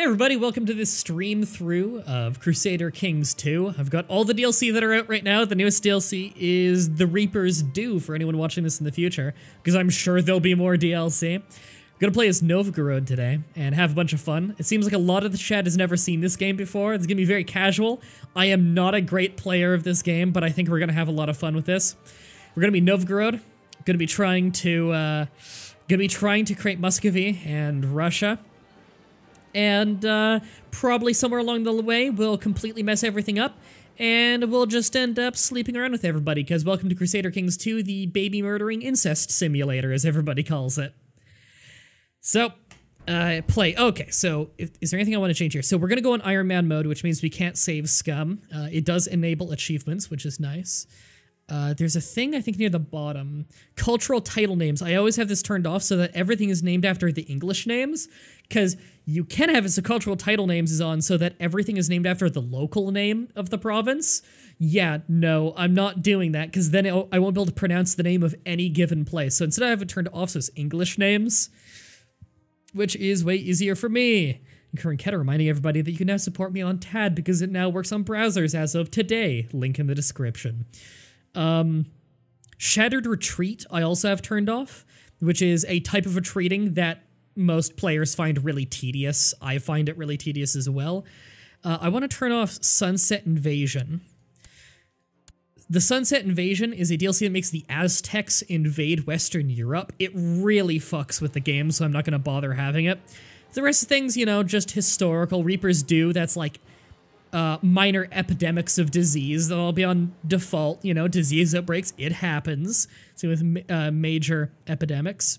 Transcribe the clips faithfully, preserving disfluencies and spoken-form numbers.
Hey everybody, welcome to this stream through of Crusader Kings two. I've got all the D L C that are out right now. The newest D L C is The Reaper's Due for anyone watching this in the future, because I'm sure there'll be more D L C. I'm gonna play as Novgorod today and have a bunch of fun. It seems like a lot of the chat has never seen this game before. It's gonna be very casual. I am not a great player of this game, but I think we're gonna have a lot of fun with this. We're gonna be Novgorod, gonna be trying to, uh, gonna be trying to create Muscovy and Russia. And uh, probably somewhere along the way, we'll completely mess everything up, and we'll just end up sleeping around with everybody, because welcome to Crusader Kings two, the baby-murdering incest simulator, as everybody calls it. So, uh, play. Okay, so if, is there anything I want to change here? So we're going to go in Iron Man mode, which means we can't save scum. Uh, it does enable achievements, which is nice. Uh, there's a thing, I think, near the bottom. Cultural title names. I always have this turned off so that everything is named after the English names, because you can have it so cultural title names is on so that everything is named after the local name of the province. Yeah, no, I'm not doing that, because then it, I won't be able to pronounce the name of any given place. So instead I have it turned off so it's English names, which is way easier for me. And Karen Ketter reminding everybody that you can now support me on T A D because it now works on browsers as of today. Link in the description. Um, Shattered Retreat I also have turned off, which is a type of retreating that most players find really tedious. I find it really tedious as well. Uh, I want to turn off Sunset Invasion. The Sunset Invasion is a D L C that makes the Aztecs invade Western Europe. It really fucks with the game, so I'm not going to bother having it. The rest of things, you know, just historical. Reapers do, that's like Uh, minor epidemics of disease that'll be on default, you know, disease outbreaks, it happens. Same with uh, major epidemics.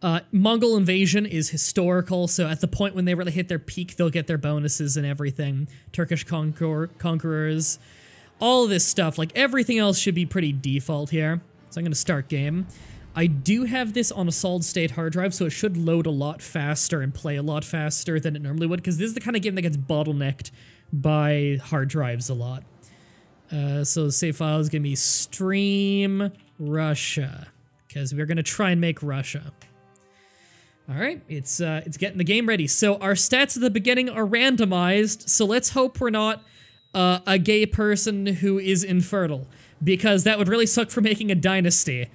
Uh, Mongol invasion is historical, so at the point when they really hit their peak, they'll get their bonuses and everything. Turkish conquer conquerors, all this stuff, like everything else should be pretty default here. So I'm gonna start game. I do have this on a solid state hard drive, so it should load a lot faster and play a lot faster than it normally would, because this is the kind of game that gets bottlenecked by hard drives a lot. Uh, so the save file is going to be stream Russia, because we're going to try and make Russia. All right, it's, uh, it's getting the game ready. So our stats at the beginning are randomized, so let's hope we're not uh, a gay person who is infertile, because that would really suck for making a dynasty.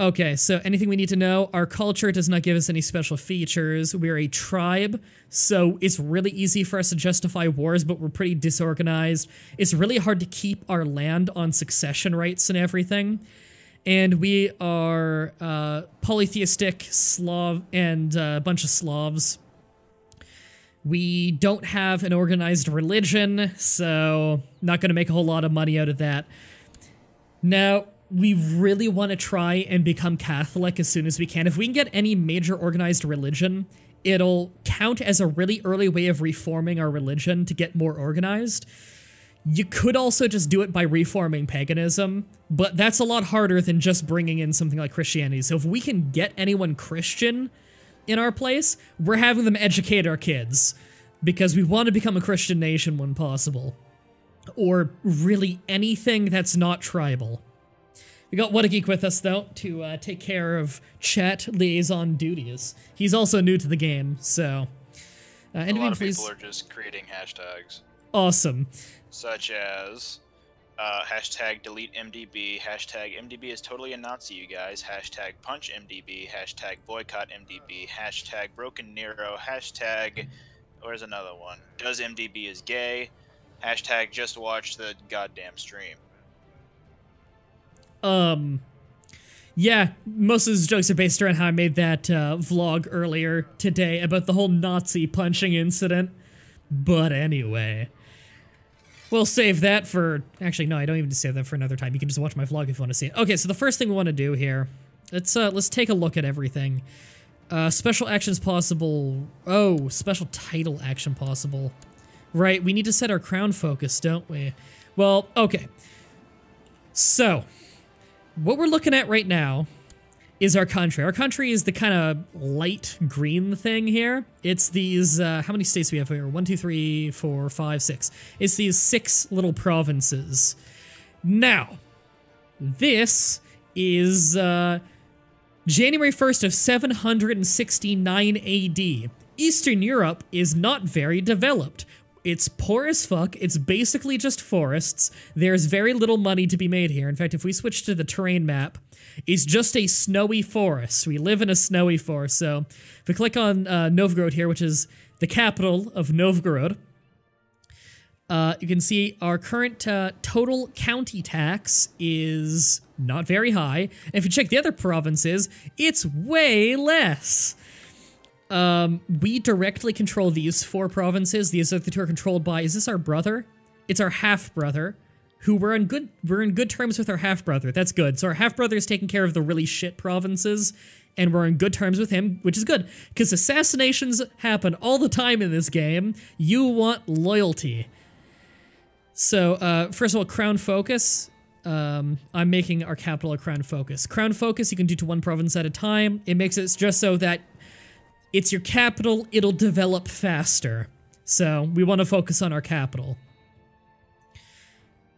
Okay, so anything we need to know, our culture does not give us any special features. We're a tribe, so it's really easy for us to justify wars, but we're pretty disorganized. It's really hard to keep our land on succession rights and everything. And we are uh, polytheistic, Slav, and uh, a bunch of Slavs. We don't have an organized religion, so not going to make a whole lot of money out of that. Now, we really want to try and become Catholic as soon as we can. If we can get any major organized religion, it'll count as a really early way of reforming our religion to get more organized. You could also just do it by reforming paganism, but that's a lot harder than just bringing in something like Christianity. So if we can get anyone Christian in our place, we're having them educate our kids, because we want to become a Christian nation when possible. Or really anything that's not tribal. We got What a Geek with us, though, to uh, take care of chat liaison duties. He's also new to the game, so... Uh, and a lot of people are just creating hashtags. Awesome. Such as uh, hashtag delete M D B, hashtag M D B is totally a Nazi, you guys, hashtag punch M D B, hashtag boycott M D B, hashtag broken Nero, hashtag... Where's another one? Does M D B is gay, hashtag just watch the goddamn stream. Um, yeah, most of those jokes are based around how I made that uh, vlog earlier today about the whole Nazi punching incident. But anyway, we'll save that for... Actually, no, I don't even save that for another time. You can just watch my vlog if you want to see it. Okay, so the first thing we want to do here, let's, uh, let's take a look at everything. Uh, special actions possible. Oh, special title action possible. Right, we need to set our crown focus, don't we? Well, okay. So... what we're looking at right now is our country. Our country is the kind of light green thing here. It's these, uh, how many states do we have here? One, two, three, four, five, six. It's these six little provinces. Now, this is uh, January first of seven hundred sixty-nine A D. Eastern Europe is not very developed. It's poor as fuck, it's basically just forests, there's very little money to be made here. In fact, if we switch to the terrain map, it's just a snowy forest. We live in a snowy forest, so if we click on uh, Novgorod here, which is the capital of Novgorod, uh, you can see our current uh, total county tax is not very high, and if you check the other provinces, it's way less. Um, we directly control these four provinces. These are the two are controlled by, is this our brother? It's our half-brother, who we're on good, we're in good terms with our half-brother. That's good. So our half-brother is taking care of the really shit provinces, and we're on good terms with him, which is good, because assassinations happen all the time in this game. You want loyalty. So, uh, first of all, Crown Focus. Um, I'm making our capital a Crown Focus. Crown Focus you can do to one province at a time. It makes it just so that it's your capital, it'll develop faster. So, we want to focus on our capital.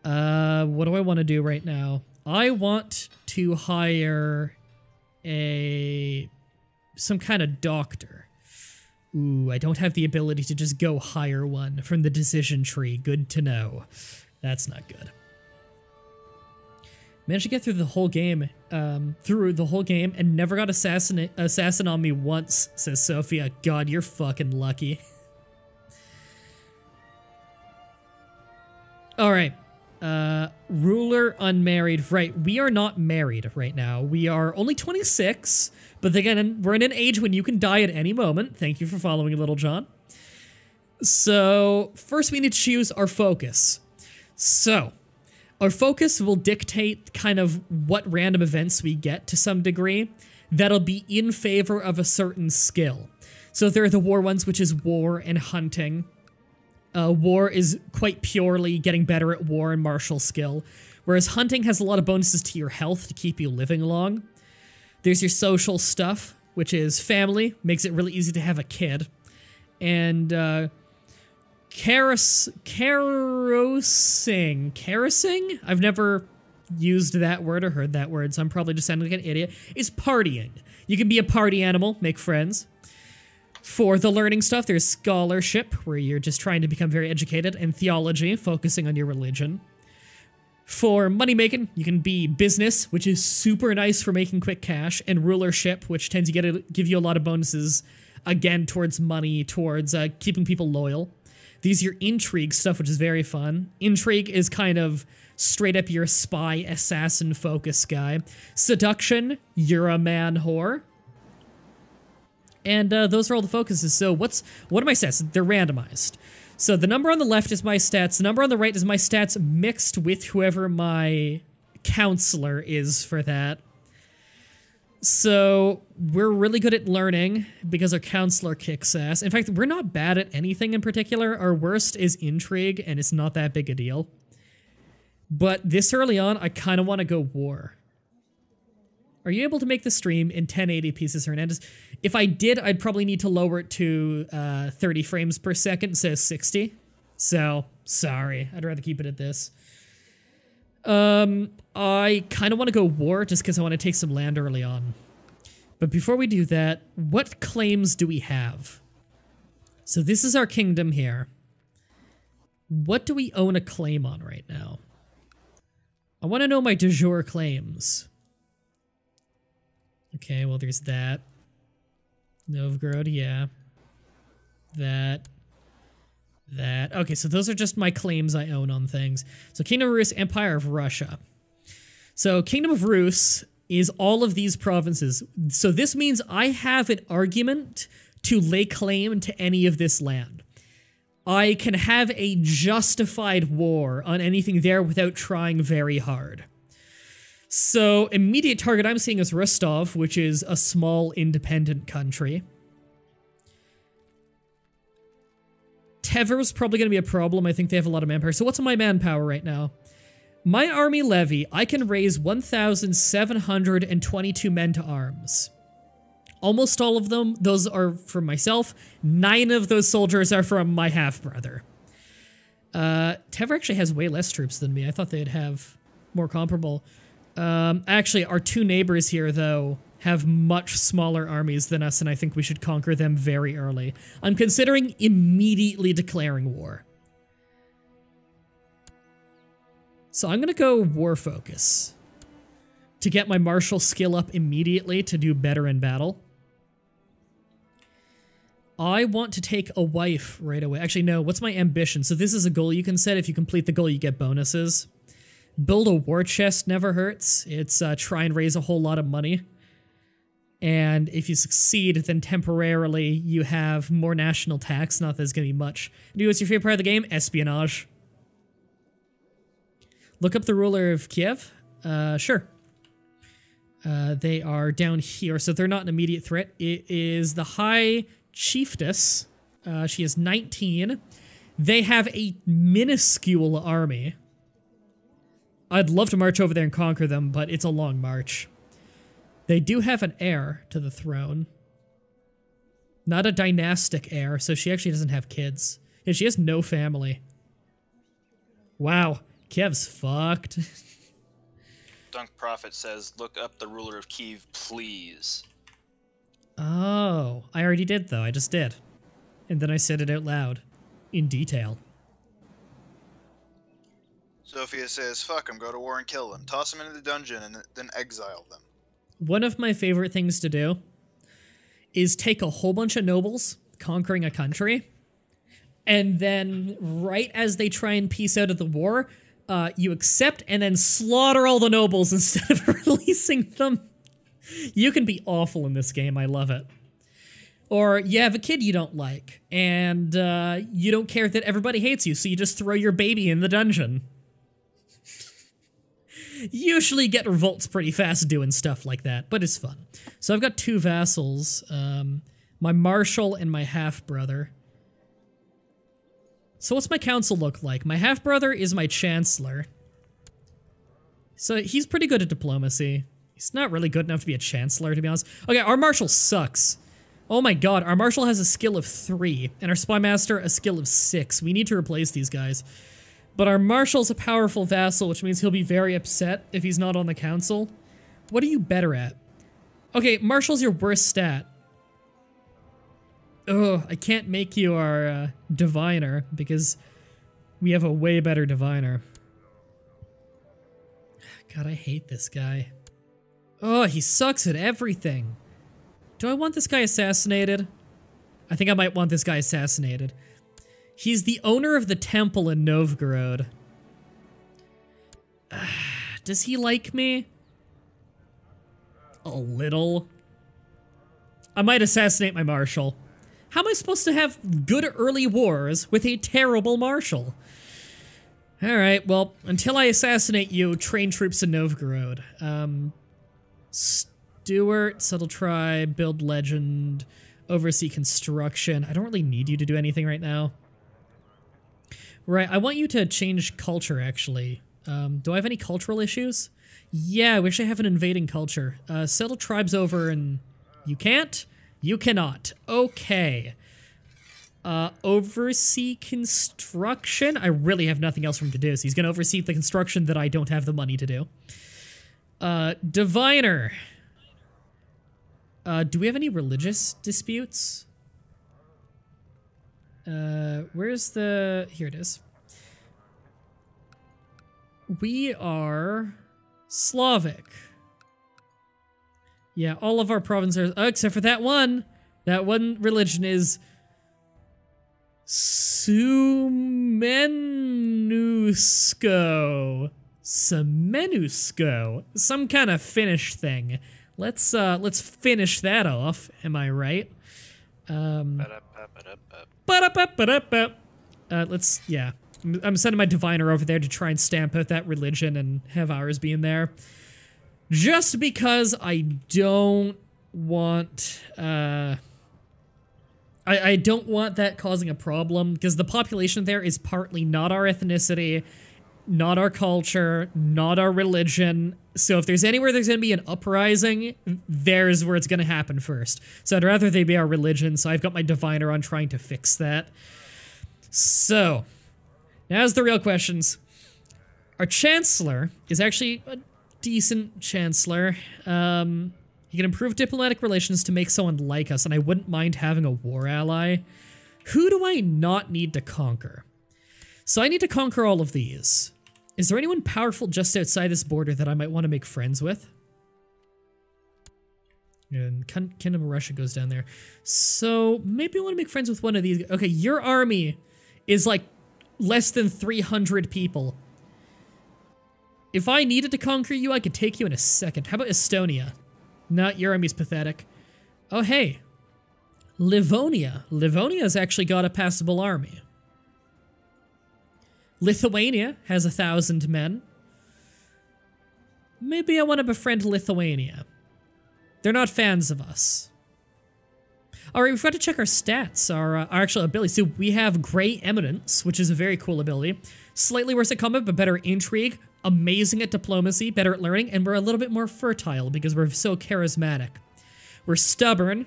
Uh, what do I want to do right now? I want to hire a... some kind of doctor. Ooh, I don't have the ability to just go hire one from the decision tree. Good to know. That's not good. Managed to get through the whole game, um, through the whole game, and never got assassin assassin on me once, says Sophia. God, you're fucking lucky. All right, uh, ruler unmarried. Right, we are not married right now. We are only twenty-six, but again, we're in an age when you can die at any moment. Thank you for following, Little John. So first, we need to choose our focus. So. Our focus will dictate kind of what random events we get to some degree that'll be in favor of a certain skill. So there are the war ones, which is war and hunting. Uh, war is quite purely getting better at war and martial skill, whereas hunting has a lot of bonuses to your health to keep you living long. There's your social stuff, which is family, makes it really easy to have a kid. And, uh... Keros, kerosing, kerosing? I've never used that word or heard that word, so I'm probably just sounding like an idiot. Is partying. You can be a party animal, make friends. For the learning stuff, there's scholarship, where you're just trying to become very educated, and theology, focusing on your religion. For money making, you can be business, which is super nice for making quick cash, and rulership, which tends to get a, give you a lot of bonuses, again, towards money, towards uh, keeping people loyal. These are your intrigue stuff, which is very fun. Intrigue is kind of straight up your spy, assassin focus guy. Seduction, you're a man whore. And uh, those are all the focuses. So what's what are my stats? They're randomized. So the number on the left is my stats. The number on the right is my stats mixed with whoever my counselor is for that. So we're really good at learning because our counselor kicks ass. In fact, we're not bad at anything in particular. Our worst is intrigue, and it's not that big a deal. But this early on, I kind of want to go war. Are you able to make the stream in ten eighty p, says Hernandez? If I did, I'd probably need to lower it to uh, thirty frames per second, says sixty. So, sorry. I'd rather keep it at this. Um, I kind of want to go war just because I want to take some land early on. But before we do that, what claims do we have? So this is our kingdom here. What do we own a claim on right now? I want to know my de jure claims. Okay, well there's that. Novgorod, yeah. That. That. Okay, so those are just my claims I own on things. So Kingdom of Rus, Empire of Russia. So Kingdom of Rus is all of these provinces. So this means I have an argument to lay claim to any of this land. I can have a justified war on anything there without trying very hard. So immediate target I'm seeing is Rostov, which is a small independent country. Tver's probably going to be a problem. I think they have a lot of manpower. So what's my manpower right now? My army levy, I can raise one thousand seven hundred twenty-two men to arms. Almost all of them, those are from myself. Nine of those soldiers are from my half-brother. Uh, Tver actually has way less troops than me. I thought they'd have more comparable. Um, actually, our two neighbors here, though, have much smaller armies than us, and I think we should conquer them very early. I'm considering immediately declaring war. So I'm gonna go war focus to get my martial skill up immediately to do better in battle. I want to take a wife right away. Actually, no, what's my ambition? So this is a goal you can set. If you complete the goal, you get bonuses. Build a war chest never hurts. It's uh, try and raise a whole lot of money. And if you succeed, then temporarily you have more national tax. Not that there's going to be much. Do what's your favorite part of the game? Espionage. Look up the ruler of Kiev. Uh, sure. Uh, they are down here, so they're not an immediate threat. It is the High Chiefess. Uh, she is nineteen. They have a minuscule army. I'd love to march over there and conquer them, but it's a long march. They do have an heir to the throne. Not a dynastic heir, so she actually doesn't have kids. And she has no family. Wow. Kiev's fucked. Dunk Prophet says, look up the ruler of Kiev, please. Oh, I already did, though. I just did. And then I said it out loud. In detail. Sophia says, fuck them, go to war and kill them. Toss them into the dungeon and then exile them. One of my favorite things to do is take a whole bunch of nobles conquering a country, and then right as they try and peace out of the war, uh, you accept and then slaughter all the nobles instead of releasing them. You can be awful in this game. I love it. Or you have a kid you don't like, and uh, you don't care that everybody hates you, so you just throw your baby in the dungeon. Usually get revolts pretty fast doing stuff like that, but it's fun. So I've got two vassals, um, my marshal and my half-brother. So what's my council look like? My half-brother is my chancellor. So he's pretty good at diplomacy. He's not really good enough to be a chancellor, to be honest. Okay, our marshal sucks. Oh my god, our marshal has a skill of three, and our spymaster a skill of six. We need to replace these guys. But our marshal's a powerful vassal, which means he'll be very upset if he's not on the council. What are you better at? Okay, marshal's your worst stat. Ugh, I can't make you our uh, diviner, because we have a way better diviner. God, I hate this guy. Oh, he sucks at everything. Do I want this guy assassinated? I think I might want this guy assassinated. He's the owner of the temple in Novgorod. Uh, does he like me? A little. I might assassinate my marshal. How am I supposed to have good early wars with a terrible marshal? Alright, well, until I assassinate you, train troops in Novgorod. Um, Stuart, Subtle Tribe, Build Legend, Oversee Construction. I don't really need you to do anything right now. Right, I want you to change culture, actually. Um, do I have any cultural issues? Yeah, I wish I have an invading culture. Uh, settle tribes over and... You can't? You cannot. Okay. Uh, oversee construction? I really have nothing else for him to do, so he's gonna oversee the construction that I don't have the money to do. Uh, diviner. Uh, do we have any religious disputes? Uh, where's the... Here it is. We are Slavic. Yeah, all of our provinces, oh, except for that one. That one religion is Sumenusko. Sumenusko. Some kind of Finnish thing. Let's uh, let's finish that off. Am I right? Um. Uh, let's, yeah. I'm sending my diviner over there to try and stamp out that religion and have ours be in there. Just because I don't want, uh... I, I don't want that causing a problem, because the population there is partly not our ethnicity, not our culture, not our religion. So if there's anywhere there's going to be an uprising, there's where it's going to happen first. So I'd rather they be our religion, so I've got my diviner on trying to fix that. So, now's the real questions. Our chancellor is actually a decent chancellor. Um, He can improve diplomatic relations to make someone like us, and I wouldn't mind having a war ally. Who do I not need to conquer? So I need to conquer all of these. Is there anyone powerful just outside this border that I might want to make friends with? And Kingdom of Russia goes down there. So maybe I want to make friends with one of these. Okay, your army is like less than three hundred people. If I needed to conquer you, I could take you in a second. How about Estonia? No, your army's pathetic. Oh, hey. Livonia. Livonia's actually got a passable army. Lithuania has a thousand men. Maybe I want to befriend Lithuania. They're not fans of us. Alright, we've got to check our stats, our, uh, our actual abilities. So we have Grey Eminence, which is a very cool ability. Slightly worse at combat, but better at intrigue. Amazing at diplomacy, better at learning, and we're a little bit more fertile because we're so charismatic. We're stubborn,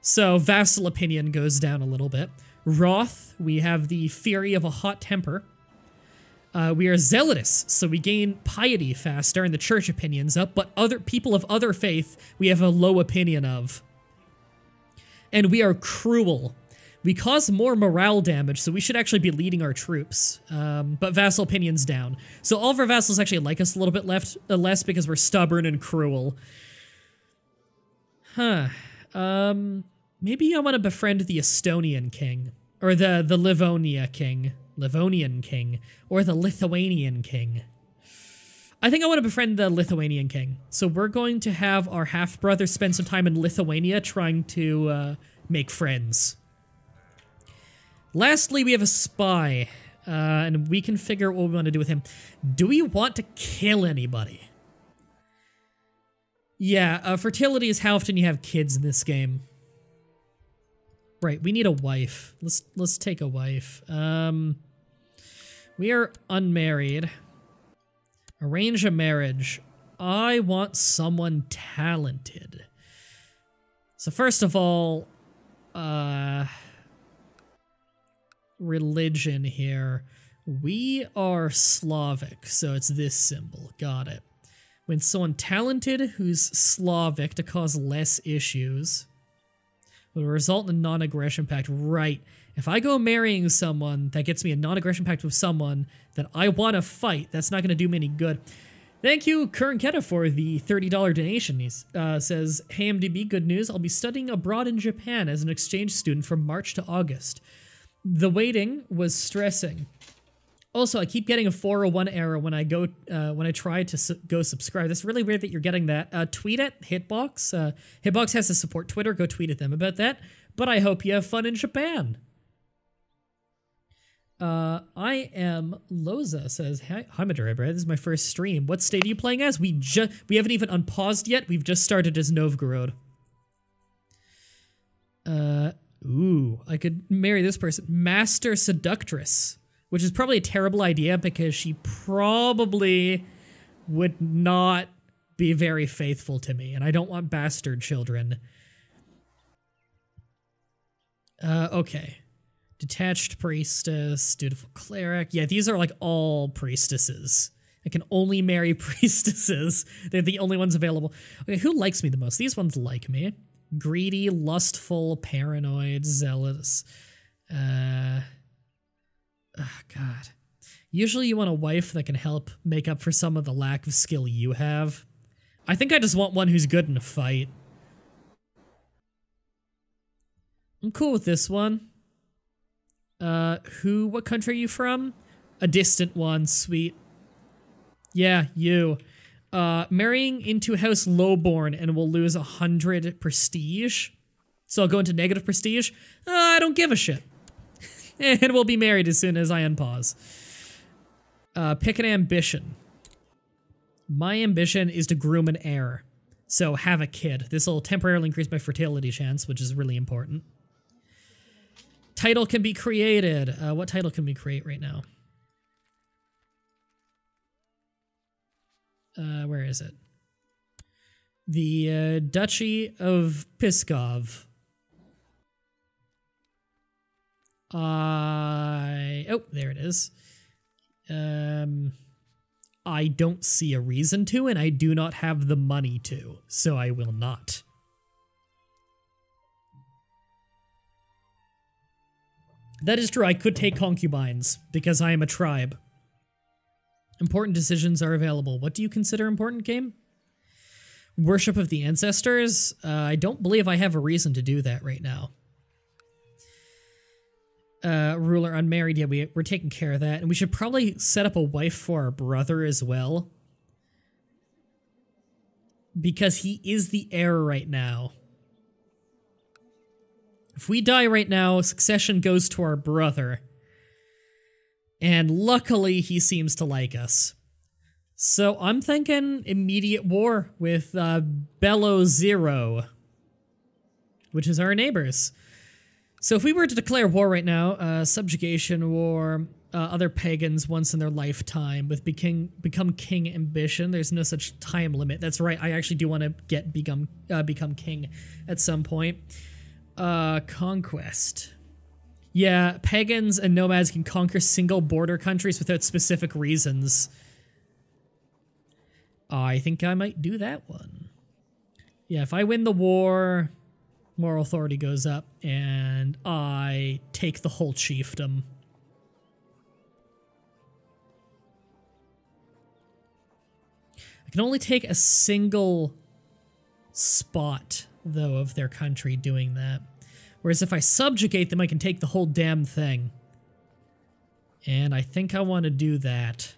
so vassal opinion goes down a little bit. Wroth, we have the fury of a hot temper. Uh, we are zealous, so we gain piety faster and the church opinion's up, but other people of other faith we have a low opinion of. And we are cruel. We cause more morale damage, so we should actually be leading our troops. Um, but vassal opinion's down. So all of our vassals actually like us a little bit left, uh, less because we're stubborn and cruel. Huh. Um, maybe I want to befriend the Estonian king. Or the, the Livonia king. Livonian king, or the Lithuanian king. I think I want to befriend the Lithuanian king. So we're going to have our half-brother spend some time in Lithuania trying to uh, make friends. Lastly, we have a spy, uh, and we can figure out what we want to do with him. Do we want to kill anybody? Yeah, uh, fertility is how often you have kids in this game. Right, we need a wife. Let's let's take a wife. Um, we are unmarried. Arrange a marriage. I want someone talented. So first of all, uh, religion here. We are Slavic, so it's this symbol. Got it. When someone talented who's Slavic to cause less issues. Will result in a non-aggression pact. Right. If I go marrying someone that gets me a non-aggression pact with someone that I want to fight, that's not going to do me any good. Thank you, Kernketa, for the thirty dollar donation. He uh, says, "Hey M D B, good news. I'll be studying abroad in Japan as an exchange student from March to August. The waiting was stressing. Also, I keep getting a four oh one error when I go uh, when I try to su go subscribe. That's really weird that you're getting that. Uh, tweet at Hitbox. Uh, Hitbox has to support Twitter. Go tweet at them about that. But I hope you have fun in Japan." Uh, I am Loza says, "Hi, hi Mah-Dry-Bread. This is my first stream. What state are you playing as? We just we haven't even unpaused yet. We've just started as Novgorod." Uh, ooh, I could marry this person, Master Seductress. Which is probably a terrible idea because she probably would not be very faithful to me. And I don't want bastard children. Uh, okay. Detached priestess, dutiful cleric. Yeah, these are like all priestesses. I can only marry priestesses. They're the only ones available. Okay, who likes me the most? These ones like me. Greedy, lustful, paranoid, zealous. Uh... Oh, God. Usually you want a wife that can help make up for some of the lack of skill you have. I think I just want one who's good in a fight. I'm cool with this one. Uh, who, what country are you from? A distant one, sweet. Yeah, you. Uh, marrying into House Lowborn and we'll lose one hundred prestige. So I'll go into negative prestige. Uh, I don't give a shit. And we'll be married as soon as I unpause. Uh, pick an ambition. My ambition is to groom an heir. So have a kid. This will temporarily increase my fertility chance, which is really important. Title can be created. Uh, what title can we create right now? Uh, where is it? The uh, Duchy of Pskov. I... Uh, oh, there it is. Um, I don't see a reason to, and I do not have the money to, so I will not. That is true, I could take concubines, because I am a tribe. Important decisions are available. What do you consider important, game? Worship of the ancestors? Uh, I don't believe I have a reason to do that right now. Uh, ruler unmarried, yeah, we, we're taking care of that. And we should probably set up a wife for our brother as well. Because he is the heir right now. If we die right now, succession goes to our brother. And luckily, he seems to like us. So I'm thinking immediate war with uh, Belo Ozero, which is our neighbors. So if we were to declare war right now, uh, subjugation war, uh, other pagans once in their lifetime with become, become king ambition. There's no such time limit. That's right. I actually do want to get become uh, become king at some point. Uh, conquest. Yeah, pagans and nomads can conquer single border countries without specific reasons. I think I might do that one. Yeah, if I win the war, moral authority goes up, and I take the whole chiefdom. I can only take a single spot, though, of their country doing that. Whereas if I subjugate them, I can take the whole damn thing. And I think I want to do that.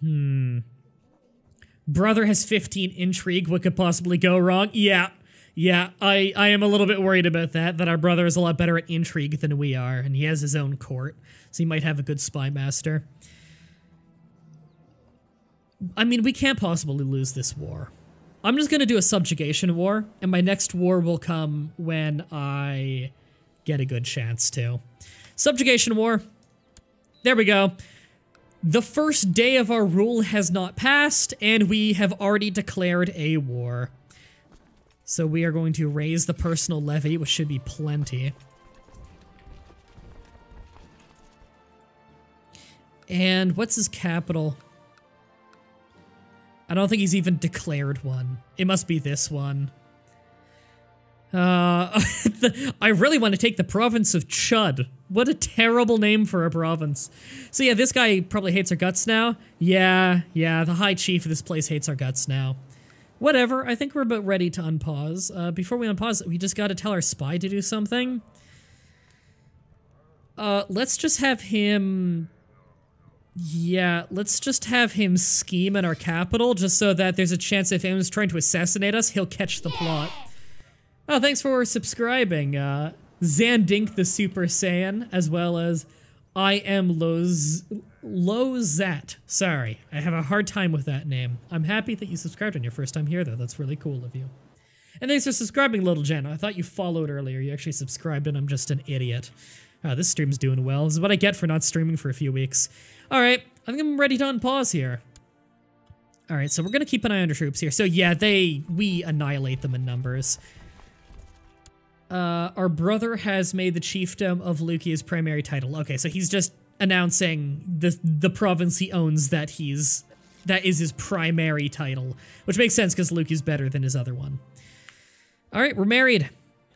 Hmm. Brother has fifteen intrigue. What could possibly go wrong? Yeah. Yeah, I, I am a little bit worried about that, that our brother is a lot better at intrigue than we are, and he has his own court, so he might have a good spy master. I mean, we can't possibly lose this war. I'm just going to do a subjugation war, and my next war will come when I get a good chance to. Subjugation war. There we go. The first day of our rule has not passed, and we have already declared a war. So we are going to raise the personal levy, which should be plenty. And what's his capital? I don't think he's even declared one. It must be this one. Uh, the, I really want to take the province of Chud. What a terrible name for a province. So yeah, this guy probably hates our guts now. Yeah, yeah, the high chief of this place hates our guts now. Whatever, I think we're about ready to unpause. Uh, before we unpause, we just gotta tell our spy to do something. Uh, let's just have him... Yeah, let's just have him scheme in our capital, just so that there's a chance if anyone's trying to assassinate us, he'll catch the plot. Oh, thanks for subscribing, uh, Zandink the Super Saiyan, as well as I am Loz Lozat. Sorry, I have a hard time with that name. I'm happy that you subscribed on your first time here, though. That's really cool of you. And thanks for subscribing, Little Jen. I thought you followed earlier. You actually subscribed, and I'm just an idiot. Oh, this stream's doing well. This is what I get for not streaming for a few weeks. All right, I think I'm ready to unpause here. All right, so we're going to keep an eye on our troops here. So yeah, they we annihilate them in numbers. Uh, our brother has made the chiefdom of Luki his primary title. Okay, so he's just announcing the the province he owns that he's that is his primary title, which makes sense because Luki's better than his other one. All right, we're married.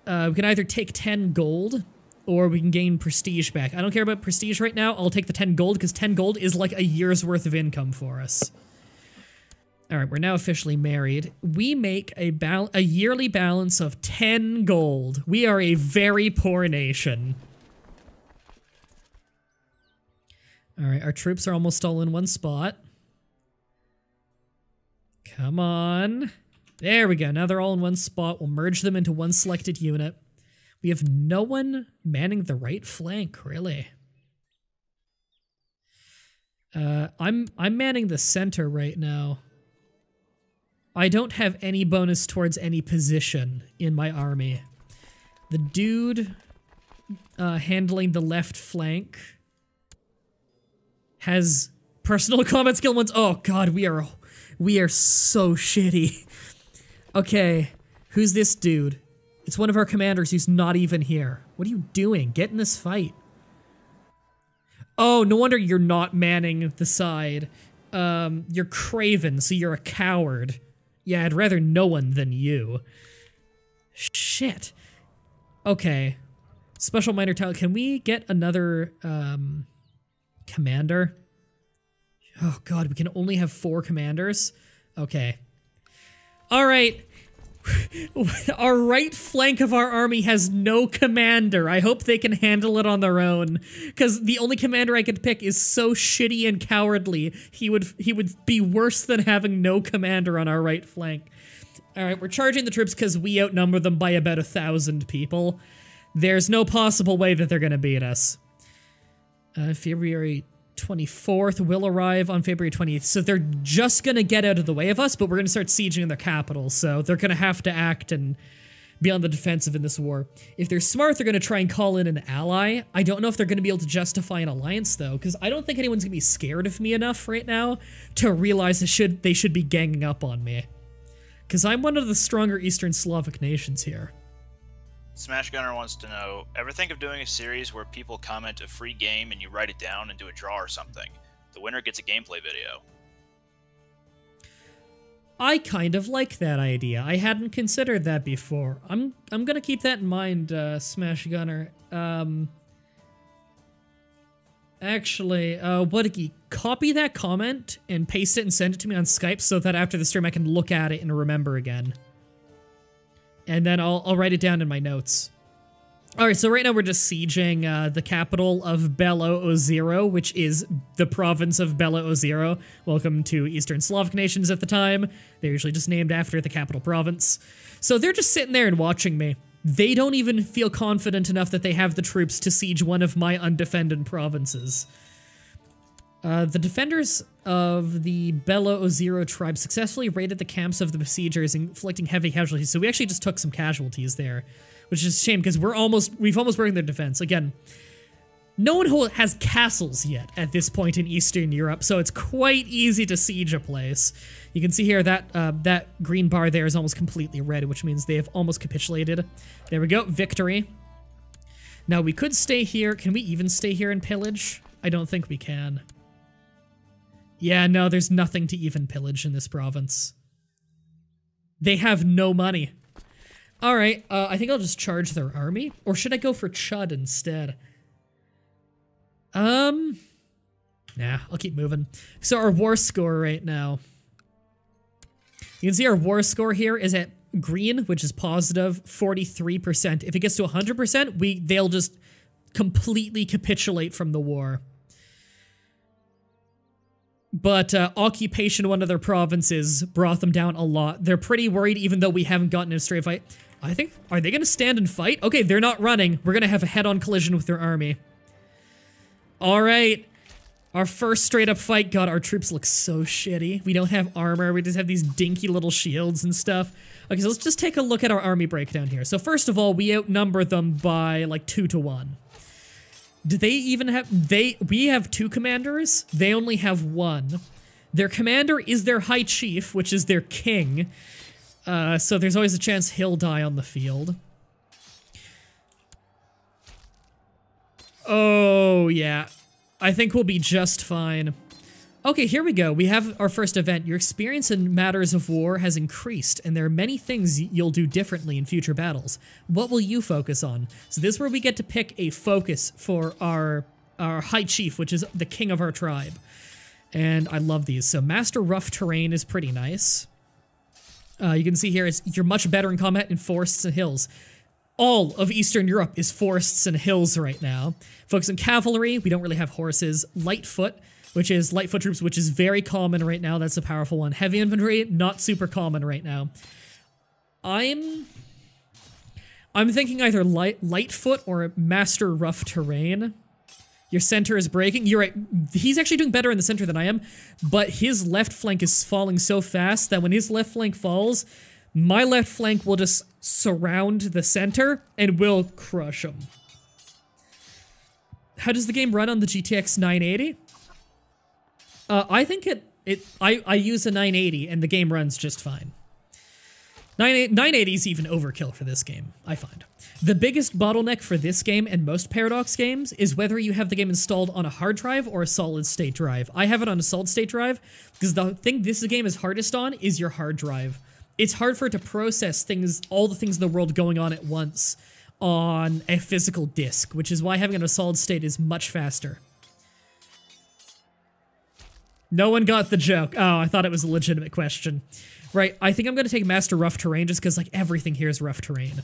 Uh, we can either take ten gold or we can gain prestige back. I don't care about prestige right now. I'll take the ten gold because ten gold is like a year's worth of income for us. All right, we're now officially married. We make a bal a yearly balance of ten gold. We are a very poor nation. All right, our troops are almost all in one spot. Come on. There we go. Now they're all in one spot. We'll merge them into one selected unit. We have no one manning the right flank, really. Uh, I'm I'm manning the center right now. I don't have any bonus towards any position in my army. The dude uh, handling the left flank has personal combat skill ones. Oh god, we are we are so shitty. Okay, who's this dude? It's one of our commanders who's not even here. What are you doing? Get in this fight. Oh, no wonder you're not manning the side. Um, you're craven, so you're a coward. Yeah, I'd rather no one than you. Shit. Okay. Special minor title. Can we get another um, commander? Oh god, we can only have four commanders? Okay. Alright. Our right flank of our army has no commander. I hope they can handle it on their own, because the only commander I could pick is so shitty and cowardly. He would he would be worse than having no commander on our right flank. All right, we're charging the troops because we outnumber them by about a thousand people. There's no possible way that they're going to beat us. Uh, February twenty-fourth will arrive on February twentieth, so they're just gonna get out of the way of us, but we're gonna start sieging their capital, so they're gonna have to act and be on the defensive in this war. If they're smart, they're gonna try and call in an ally. I don't know if they're gonna be able to justify an alliance, though, because I don't think anyone's gonna be scared of me enough right now to realize they should, they should be ganging up on me. Because I'm one of the stronger Eastern Slavic nations here. Smash Gunner wants to know, ever think of doing a series where people comment a free game and you write it down and do a draw or something? The winner gets a gameplay video. I kind of like that idea. I hadn't considered that before. I'm I'm gonna keep that in mind, uh, Smash Gunner. Um, actually, uh, Wodiki, copy that comment and paste it and send it to me on Skype so that after the stream I can look at it and remember again. And then I'll, I'll write it down in my notes. All right, so right now we're just sieging uh, the capital of Belo Ozero, which is the province of Belo Ozero. Welcome to Eastern Slavic nations at the time. They're usually just named after the capital province. So they're just sitting there and watching me. They don't even feel confident enough that they have the troops to siege one of my undefended provinces. Uh, the defenders of the Belo Ozero tribe successfully raided the camps of the besiegers, inflicting heavy casualties. So we actually just took some casualties there, which is a shame because we're almost we've almost broken their defense again. No one has castles yet at this point in Eastern Europe, so it's quite easy to siege a place. You can see here that uh, that green bar there is almost completely red, which means they have almost capitulated. There we go, victory. Now we could stay here. Can we even stay here and pillage? I don't think we can. Yeah, no, there's nothing to even pillage in this province. They have no money. All right, uh, I think I'll just charge their army, or should I go for Chud instead? Um, nah, I'll keep moving. So our war score right now. You can see our war score here is at green, which is positive, forty-three percent. If it gets to one hundred percent, we they'll just completely capitulate from the war. But uh, occupation of one of their provinces brought them down a lot. They're pretty worried, even though we haven't gotten in a straight fight. I think, are they going to stand and fight? Okay, they're not running. We're going to have a head-on collision with their army. All right. Our first straight-up fight. God, our troops look so shitty. We don't have armor. We just have these dinky little shields and stuff. Okay, so let's just take a look at our army breakdown here. So first of all, we outnumber them by like two to one. Do they even have... they? We have two commanders. They only have one. Their commander is their high chief, which is their king. Uh, so there's always a chance he'll die on the field. Oh, yeah. I think we'll be just fine. Okay, here we go. We have our first event. Your experience in matters of war has increased, and there are many things you'll do differently in future battles. What will you focus on? So this is where we get to pick a focus for our, our high chief, which is the king of our tribe. And I love these. So master rough terrain is pretty nice. Uh, you can see here is you're much better in combat in forests and hills. All of Eastern Europe is forests and hills right now. Focus on cavalry. We don't really have horses. Light foot, which is light foot troops, which is very common right now. That's a powerful one. Heavy infantry, not super common right now. I'm... I'm thinking either light, light foot or master rough terrain. Your center is breaking. You're right. He's actually doing better in the center than I am, but his left flank is falling so fast that when his left flank falls, my left flank will just surround the center and will crush him. How does the game run on the G T X nine eighty? Uh, I think it, it I, I use a nine eighty and the game runs just fine. nine eighty is even overkill for this game, I find. The biggest bottleneck for this game and most Paradox games is whether you have the game installed on a hard drive or a solid state drive. I have it on a solid state drive because the thing this game is hardest on is your hard drive. It's hard for it to process things, all the things in the world going on at once on a physical disk, which is why having it on a solid state is much faster. No one got the joke. Oh, I thought it was a legitimate question. Right, I think I'm going to take Master Rough Terrain just because, like, everything here is rough terrain.